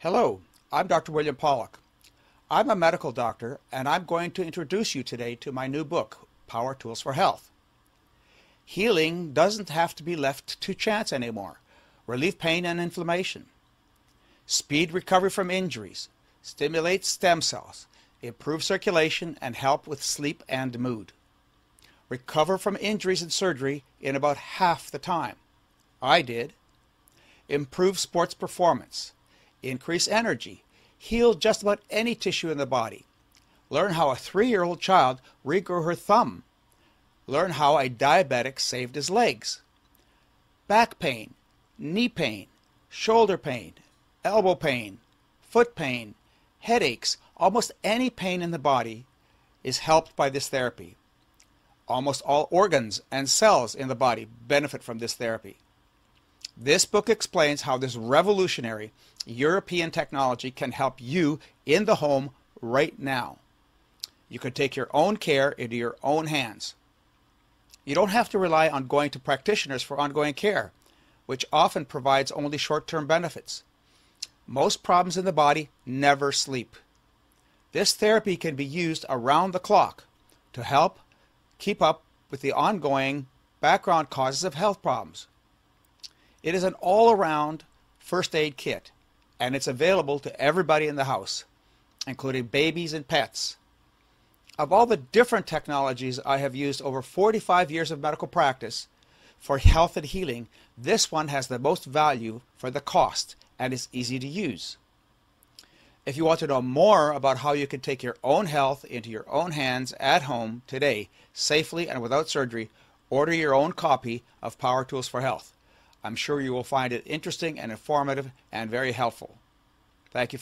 Hello, I'm Dr. William Pawluk. I'm a medical doctor, and I'm going to introduce you today to my new book, Power Tools for Health. Healing doesn't have to be left to chance anymore. Relieve pain and inflammation. Speed recovery from injuries. Stimulate stem cells. Improve circulation and help with sleep and mood. Recover from injuries and surgery in about half the time. I did. Improve sports performance. Increase energy, heal just about any tissue in the body, learn how a 3-year-old child regrew her thumb, learn how a diabetic saved his legs, back pain, knee pain, shoulder pain, elbow pain, foot pain, headaches, almost any pain in the body is helped by this therapy. Almost all organs and cells in the body benefit from this therapy. This book explains how this revolutionary European technology can help you in the home right now. You can take your own care into your own hands. You don't have to rely on going to practitioners for ongoing care, which often provides only short-term benefits. Most problems in the body never sleep. This therapy can be used around the clock to help keep up with the ongoing background causes of health problems. It is an all-around first aid kit, and it's available to everybody in the house, including babies and pets. Of all the different technologies I have used over 45 years of medical practice for health and healing, this one has the most value for the cost and is easy to use. If you want to know more about how you can take your own health into your own hands at home today, safely and without surgery, order your own copy of Power Tools for Health. I'm sure you will find it interesting and informative and very helpful. Thank you.